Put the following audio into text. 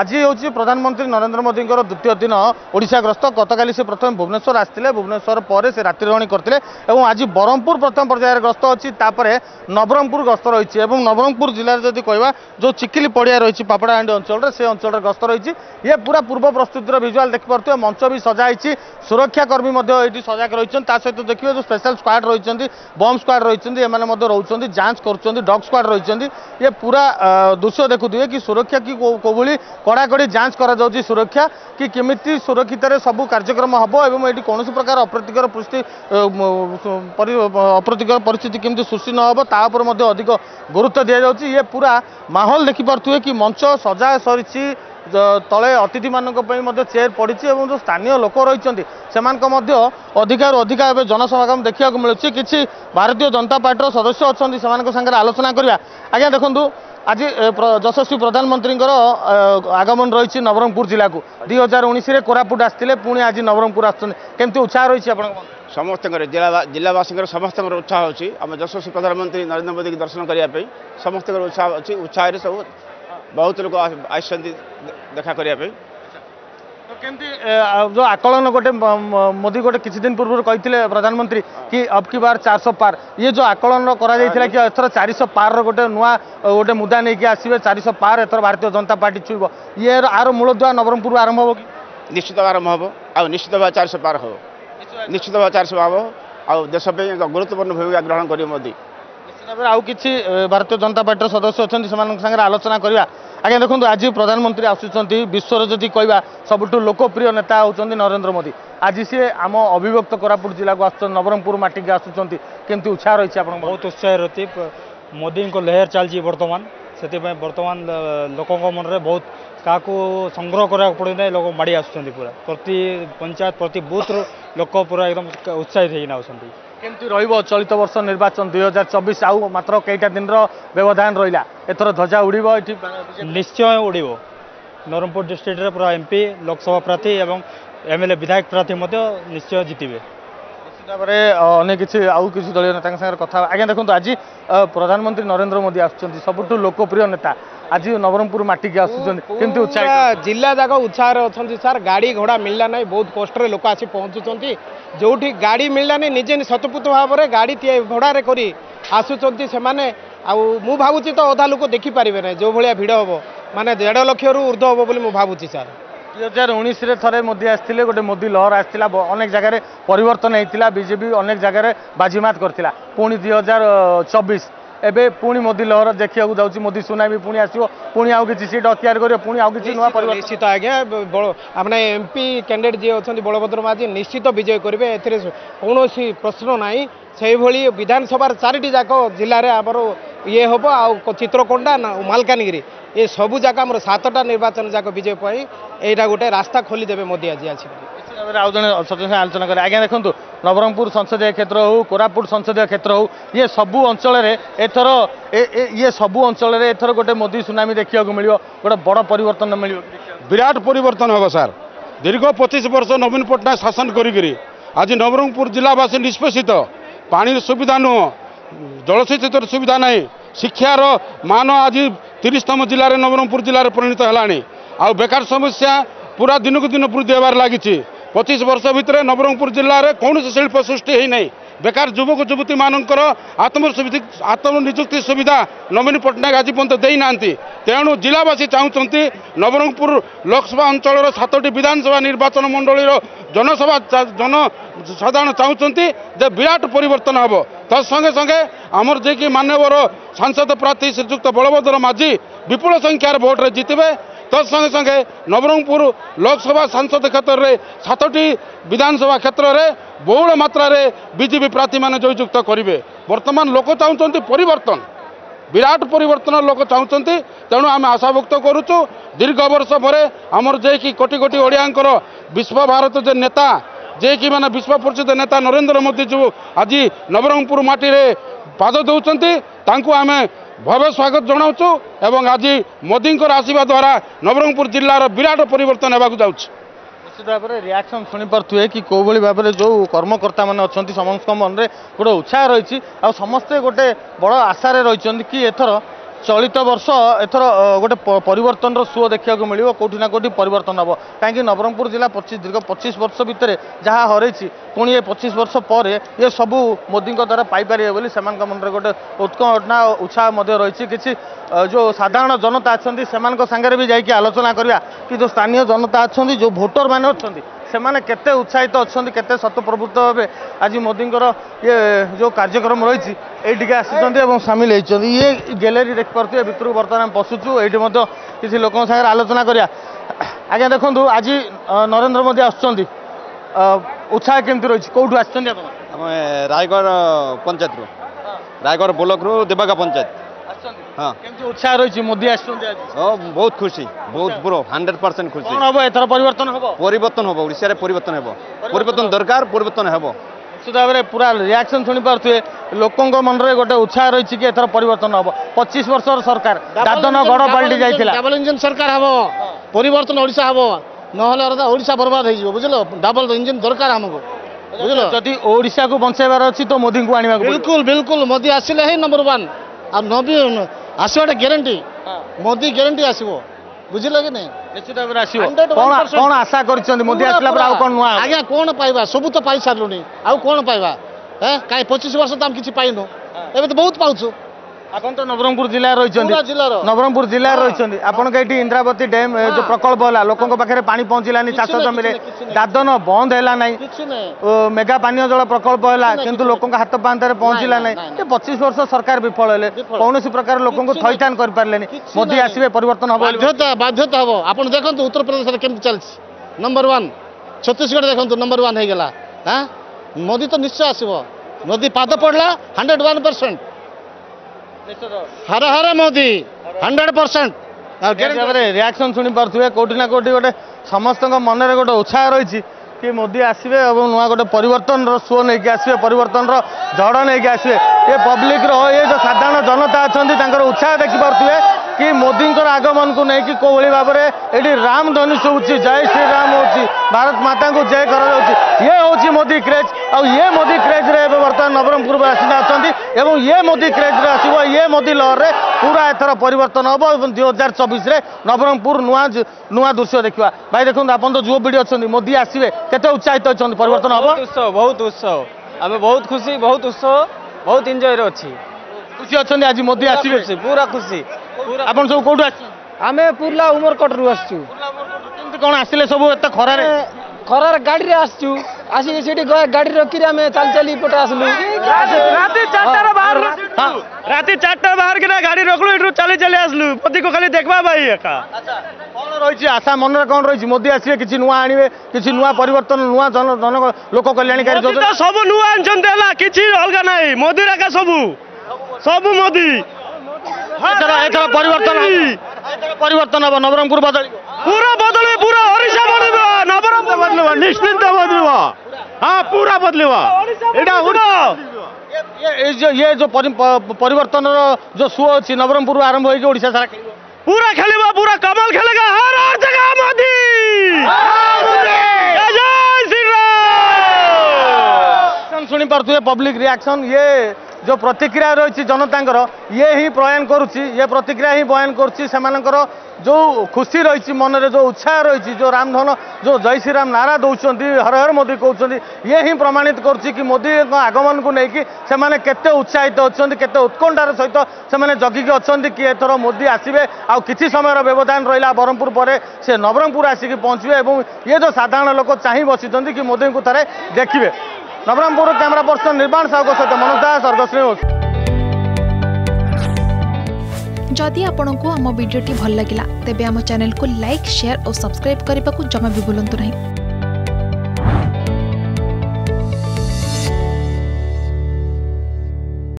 আজি হচ্ছে প্রধানমন্ত্রী নরেন্দ্র মোদীঙ্কর দ্বিতীয় দিন ওড়িশা গ্রস্ত। গতকালি সে প্রথমে ভুবনেশ্বর আসলে, ভুবনেশ্বর পরে সে রাত্রি রহণী করলে এবং আজ ব্রহ্মপুর প্রথম পর্যায়ের গ্রস্ত অছি। তাপরে নবরঙ্গপুর গ্রস্ত রয়েছে এবং নবরঙ্গপুর জেলার যদি কইবা যে চিকিলি পড়িয়া রয়েছে পাপড়াহাণ্ডি অঞ্চলের, সে অঞ্চলের গ্রস্ত রয়েছে। ইয়ে পুরা পূর্ব প্রস্তুতির ভিজুয়াল দেখিপারে, মঞ্চ বি সজা হয়েছে, সুরক্ষাকর্মী এটি সজাগ রয়েছেন। তা সহ দেখবে যে স্পেশাল স্কোয়াড রয়েছেন, বম্ব স্কোয়াড রয়েছেন, এমানে রয়েছেন, যাঞ্চ করছেন, ডগ স্কোয়াড রয়েছেন। ইয়ে পুরা দৃশ্য দেখুথে কি সুরক্ষা কি কোভলি কড়াকড়ি যাঞ্চ করা যাচ্ছে, সুরক্ষা কি কেমিতি সুরক্ষিতরে সবু কার্যক্রম হব এবং এটি কোনসি প্রকার অপ্রীতিকর পরিস্থিতি কেমিতি সৃষ্টি নহব তা উপরে মধ্যে অধিক গুরুত্ব দিয়া যাচ্ছে। ইয়ে পুরা মাহল দেখিপারে কি মঞ্চ সজা সরিছি, তলে অতিথি মানুষ চেয়ার পড়ছে এবং যে স্থানীয় লোক রয়েছেন সে অধিকার অধিকা এবার জনসমাগম দেখা মিলুছে। কিছু ভারতীয় জনতা পার্টির সদস্য অনেক সে আলোচনা করা। আজ্ঞা দেখুন, আজ যশস্বী প্রধানমন্ত্রীঙ্কর আগমন রয়েছে নবরঙ্গপুর জেলাকু। 2019 কোরাপুট আসলে, পুনি আজ নবরঙ্গপুর আসছেন, কেমতি উৎসাহ রয়েছে আপনার? সমস্ত জেলাবাসীর সমস্ত উৎসাহ হচ্ছে। আমার যশস্বী প্রধানমন্ত্রী নরেন্দ্র মোদীকে দর্শন করা সমস্ত উৎসাহ আছে। উৎসাহের সব বহুত লোক আসছেন দেখা করা। কেমতি যে আকলন গোটে মোদি গোটে কিছুদিন পূর্ব কে প্রধানমন্ত্রী কি অবকি বার 400 পার, ইয়ে যে আকলন করা যাই কি এথর 400 পার গোটে নয় গোটে মুদা নিয়ে আসবে, 400 পার এথর ভারতীয় জনতা পার্টি ছুইব। ইয়ে আর মূলদুয়া নবরঙ্গপুর আরম্ভ হব কি? নিশ্চিত আরম্ভ হব, নিশ্চিত ভাবে 400 পার হব, নিশ্চিত ভাবে 400 হব। দেশ পাই গুরুত্বপূর্ণ ভূমিকা গ্রহণ করবে মোদি। নিশ্চিত ভাবে কিছু ভারতীয় জনতা পার্টির সদস্য অনেক সে আলোচনা করা। আজ্ঞা দেখুন, আজ প্রধানমন্ত্রী আসুচার বিশ্বর যদি কইবা সবুঠু লোকপ্রিয় নেতা হচ্ছেন নরেন্দ্র মোদী। আজ সি আম অবিভক্ত কোরাপুট জেলা আসছেন, নবরঙ্গপুর মাটিকে আসুচার, কেমতি উৎসাহ রয়েছে আপনার? বহুত উৎসাহ রয়েছে। মোদীঙ্ক লেহর চালছি বর্তমান, সেপাই বর্তমান লোক মনরে বহুত কাকু সংগ্রহ করা পড়ে না, লোক মাড়ি আসুচার। পুরা প্রতি পঞ্চায়েত প্রতি বুথর লোক পুরা একদম উৎসাহিত হয়ে আসছেন। কেমতি রহব চলিত বর্ষ নির্বাচন 2024? আউ মাত্র কয়েকটা দিনর ব্যবধান রইলা, এথর ধ্বজা উড়ব এটি? নিশ্চয় উড়ব। নবরঙ্গপুর ডিস্ট্রিক্টরে পুরা এমপি লোকসভা প্রার্থী এবং এমএলএ বিধায়ক প্রার্থী মধ্যে নিশ্চয় জিতবে। নিশ্চিত ভাবে অনেক কিছু কিছু দলীয় নেতা সাথে কথা। আজ্ঞা দেখুন, আজ প্রধানমন্ত্রী নরেন্দ্র মোদী আসছেন, সবুঠু লোকপ্রিয় নেতা, আজ নবরঙ্গপুর মাটিকে আসুচার, কেমতি উৎসাহ? জেলা যাক উৎসাহে অনেক স্যার। গাড়ি ঘোড়া মিললা নাই, বহুত কষ্টরে লোক আসি পৌঁছুচার। যেটি গাড়ি মিললানি নিজে শতপুত ভাবে গাড়ি ভড়ারে করে আসুচার সে। ভাবুছি তো অধা লোক দেখিপারে না, যেভাবে ভিড় হব মানে 1.5 লক্ষর ঊর্ধ্ব হব বলে ভাবুছি স্যার। 2019 থরে মোদি আসলে, গোটে মোদি লহর আসছিল, অনেক জায়গায় পরিবর্তন হয়েছিল, বিজেপি অনেক জায়গায় বাজিমাত করেছিল। পুনি 2024 এবে পুনি মোদি লহর দেখা যাচ্ছে, মোদি সুনামি পুনি আসব, পুনি আউ কিছু সিট অক্তিয়ার করবে, পুনি আউ কিছু নয় পরিবর্তন। নিশ্চিত আজ্ঞা, আপনার এমপি ক্যান্ডিডেট যে অনেক বলভদ্র মাঝি নিশ্চিত বিজয় করবে, এতে কৌশি প্রশ্ন নাই। সেইভাবে বিধানসভার 4টি যাক জেলার আমার ইয়ে হব, চিত্রকোণ্ডা মালকানগিরি এ সবু যাক আমার 7টা নির্বাচন যাক বিজয় পাই এইটা গোটে রাস্তা খোলিদেবে মোদি আজ আসবে। আউ জন সদস্য আলোচনা করে। আজ্ঞা দেখুন, নবরঙ্গপুর সংসদীয় ক্ষেত্র হো, কোরাপুট সংসদীয় ক্ষেত্র হো, ইয়ে সবু অঞ্চলের এথর গোটে মোদি সুনামি দেখা মিলব, গোটে বড় পরিবর্তন মিলব। বিরাট পরিবর্তন হব স্যার। দীর্ঘ 25 বর্ষ নবীন পট্টনাক শাসন করি আজ নবরঙ্গপুর জেলাবাসী নিষ্পেষিত। পানির সুবিধা নুহ, জলসেচের সুবিধা নাই, শিক্ষার মান আজ 30তম জেলার নবরঙ্গপুর জেলার পরিণত হলানি। আউ বেকার সমস্যা পুরা দিনকু দিন বৃদ্ধি হবার লাগিছে। 25 বর্ষ ভিতরে নবরঙ্গপুর জেলার কৌশি শিল্প সৃষ্টি হয়ে নাই। বেকার যুবক যুবতী মানকর আত্মনিযুক্তি সুবিধা নবীন পট্টনাক আজ পর্যন্ত দেই না। তেণু জেলাবাসী চাহুচার নবরঙ্গপুর লোকসভা অঞ্চলের 7টি বিধানসভা নির্বাচন মণ্ডলীর জনসভা জনসাধারণ চাহুচার যে বিরাট পরিবর্তন হব। তৎসঙ্গে আমার যে কি মানবর সাংসদ প্রার্থী শ্রীযুক্ত বলভদ্র মাঝি বিপুল সংখ্যার ভোটে জিতবে। তৎসঙ্গে নবরঙ্গপুর লোকসভা সাংসদ ক্ষেত্রে 7টি বিধানসভা ক্ষেত্রে বহুল মাত্রার বিজেপি প্রার্থী মানে জয়যুক্ত করবে। বর্তমান লোক চাহুচার পরিবর্তন, বিরাট পরিবর্তন লোক চাহুচার। তেণু আমি আশাভুক্ত করুছু দীর্ঘ বর্ষ পরে আমার যে কি কোটি কোটি ওড়িয়াঙ্কর বিশ্ব ভারত যে নেতা, যে কি মানে বিশ্ব পরিচিত নেতা নরেন্দ্র মোদি যে আজ নবরঙ্গপুর মাটিরে পাদ দেউছেন, তাঁকু আমি ভব্য স্বাগত জনাওছু। এবং আজ মোদিঙ্কর আসিবা দ্বারা নবরঙ্গপুর জেলার বিরাট পরিবর্তন হওয়া যাচ্ছে। নিশ্চিত ভাবে রিয়াকশন শুনিপারে কি কোভাবে ভাবে যে কর্মকর্তা মানে অনেক সমস্ত মনে গোটে উৎসাহ রয়েছে, আস্তে গোটে বড় আশার রয়েছেন কি এথর চলিত বর্ষ এথর গোটে পরিবর্তনর সুয় দেখা মিলব, কোটি না কোটি পরিবর্তন হব। কাইকি নবরঙ্গপুর জেলা দীর্ঘ 25 বর্ষ ভিতরে যা হরাইছি, পুঁ এ 25 বর্ষ পরে এ সবু মোদীঙ্ দ্বারা পাইপারে বলে সে মনে গোটে উৎকণ্ঠা উৎসাহ রয়েছে। কিছু যে সাধারণ জনতা অনেক সাংরে বি যাই আলোচনা করা কি যে স্থানীয় জনতা অনেক যে ভোটর মানে অনেক সেমানে কেতে উৎসাহিত অনেক কেতে স্বতঃপ্রবৃত্ত ভাবে আজ মোদীঙ্কর ইয়ে যে কার্যক্রম রয়েছে এইটিকে আসিছেন এবং সামিল হয়েছেন। ইয়ে গ্যালেরি দেখিপারে ভিতর বর্তমানে বসুছু এইটি কিছু লোক সাথে আলোচনা করা। আজ্ঞা দেখুন আজ নরেন্দ্র মোদি আসছেন, উৎসাহ কেমতি রয়েছে, কোটু আসছেন? আমি রায়গড় পঞ্চায়েত, রায়গড় ব্লকরু দেবাগা পঞ্চায়েত। হ্যাঁ, কেমতি উৎসাহ রয়েছে? মোদি আসছেন আজ, বহুত খুশি, বহুত পুরো 100% খুশি। কোন হব এতর পরিবর্তন হব? পরিবর্তন হব, ওড়িশারে পরিবর্তন হব, পরিবর্তন দরকার, পরিবর্তন হব। সুদাবরে পুরা রিয়াকশন শুনি পারতুয়ে, লোকঙ্গ মনরে গোটে উৎসাহ রয়েছে কি এতর পরিবর্তন হব। 25 বর্ষর সরকার দাদন গড় পাল্টি যাইতিলা, ডাবল ইঞ্জিন সরকার হব, পরিবর্তন ওড়িশা হব, নহলে ওড়িশা बर्बाद হই যাব, বুঝলো? ডাবল ইঞ্জিন দরকার আমগো, বুঝলো? যদি ওড়িশাকু বঞ্চাইবার আছে তো মোদিঙ্কু আনিবাকু। বিলকুল বিলকুল, মোদি আসিলে হে নাম্বার 1। আর নবীন আসবাটা গ্যারেন্টি, মোদি গ্যারেন্টি আসব, বুঝলে কি না? নিশ্চিত ভাবে আসব। কোন আশা করছেন মোদি আসলে পরে? আর কোন নয়া আজ্ঞা কোন পাইবা, সবু তো পাই সারলুনি, আর কোন পাইবা? হ্যাঁ, কাই 25 বছর তো আমি কিছু পাইনো, এবে তো বহুত পাউছো। এখন তো নবরঙ্গপুর জেলায় রয়েছেন, নবরঙ্গপুর জেলায় রয়েছেন, আপনার এটি ইন্দ্রাবতী ড্যাম যে প্রকল্প হল, লোক পাখে পানি পৌঁছিলানি, চাষ জমিরে দাদন বন্ধ হল না, মেগা পানীয় জল প্রকল্প হল, কিন্তু লোক হাত পান্তারে পৌঁছিলা না। 25 বর্ষ সরকার বিফল হলে, কৌশি প্রকার লোক থইথান করে পারে। মোদি আসবে, পরিবর্তন হব, বাধ্যতা হব। আপনার দেখুন উত্তরপ্রদেশে কেমন চলছে, নম্বর 1, ছত্তিশগড় দেখুন নম্বর 1 হয়ে গেল। হ্যাঁ, মোদি তো নিশ্চয় আসব, মোদি পাদ পড়লা 101%। হর হর মোদি 100%। রিয়াকশন শুনি পারে, কোটি না কোটি গোটে সমস্ত মনে গোটে উৎসাহ রয়েছে কি মোদি আসবে এবং নয় গোটে পরিবর্তনর সুও নিয়ে আসবে, পরিবর্তনর ঝড় নিয়ে আসবে। এ পব্লিকর এ যে সাধারণ জনতা অনেক তাঁর উৎসাহ দেখিপারে কি মোদিঙ্কর আগমনকু নেই কোভাবে ভাবে। এটি রামধনু শুভুছি, জয় শ্রীরাম হচ্ছে, ভারত মাতা জয় করা যাচ্ছে। ইয়ে হচ্ছে মোদি ক্রেজ। আয়ে মোদি ক্রেজ্রে এবার বর্তমান নবরঙ্গপুর বাসিন্দা অনেক এবং ইয়ে মোদি ক্রেজ্রে আসব, ইয়ে মোদি লহরে পুরা এথর পরিবর্তন হব এবং 2024 নবরঙ্গপুর নূয়া দৃশ্য দেখা। ভাই দেখুন আপনার যুব পিঢ়ি অনেক, মোদি আসবে, কেতে উৎসাহিত অনেক? পরিবর্তন হব, উৎসব, বহুত উৎসব, আমি বহুত খুশি, বহুত উৎসব, বহুত এনজয়ের অছি, খুশি অনেক। আজ মোদি আসবে, পুরা খুশি। আপনার সব কোটু আসছেন? আমি পুরলা উমরকট রু আসছু। কিন্তু কোন আসলে সব এত খরারে, খরার গাড়িরে আসছু, আসিকি সেটি গাড়ি রকিরে আমি চাল চালি ইপটে আসলু। রাতি 4টা বাহার কিনা গাড়ি রকলু, এটু চালি চালি আসলু, পতিকো খালি দেখবা ভাই একা। আচ্ছা, কোন রইছি আশা মনরে, কোন রইছি? মোদি আসিবে, কিছু নয়া আনিবে, কিছু নয়া পরিবর্তন, নয়া জন লোক কল্যাণকারী যোজনা সব নয়া আনছন্তে হেলা, কিছু অলগা নাই। মোদি রাখা সবু সবু মোদি। এথর পরিবর্তন হব, পরিবর্তন হব, নবরঙ্গপুর বদলিব, পুরা বদলিব, পুরা ওড়িশা বদলিব, নবরঙ্গপুর বদলিব, নিশ্চিন্ত বদলিব। হ্যাঁ, পুরা বদলিব। এটা ইয়ে যে পরিবর্তনর যে সুও আছে, নবরঙ্গপুর আরম্ভ হয়েছে, ওড়িশা সারা পুরা খেলিব, পুরা কমল খেলেগা। হর হর জগা মোদি, জয় শ্রীরাম। শুনি পারতুয়ে পাবলিক রিয়াকশন, ইয়ে যে প্রতিক্রিয়া রয়েছে জনতাঙ্কর, ইয়ে হি প্রয়াণ করুছি, ইয়ে প্রতিক্রিয়া হি বয়ান করছি সেমানকর যে খুশি রয়েছে, মনরে যে উৎসাহ রয়েছে, যে রামধন যে জয় শ্রীরাম নারা দৌঁছেন, হর হর মোদি কৌছেন, ইয়ে হি প্রমাণিত করছি কি মোদিଙ୍କ আগমনକୁ ନେଇକି ସେମାନେ କେତେ ଉତ୍ସାହିତ ଅଛନ୍ତି, କେତେ ଉତ୍କଣ୍ଠାର ସହିତ ସେମାନେ ଜଗିକି ଅଛନ୍ତି କି ଏଥର ମୋଦି ଆସିବେ। ଆଉ କିଛି ସମୟର ବ୍ୟବଧାନ ରହିଲା, ବ୍ରହ୍ମପୁର ପରେ ସେ ନବରଙ୍ଗପୁର ଆସିକି ପହଞ୍ଚିବେ ଏବଂ ଇଏ ଯେଉଁ ସାଧାରଣ ଲୋକ ଚାହିଁ ବସିଛନ୍ତି କି ମୋଦିଙ୍କୁ ଥରେ ଦେଖିବେ। नवरंगपुर कैमरा पर्सन निर्माण साहू सहित मनोज दास, अर्गस न्यूज। जदि आपंक आम भिडी भल लगा तेब आम चैनल को लाइक, शेयर और सब्सक्राइब करने को जमा भी भूलु ना।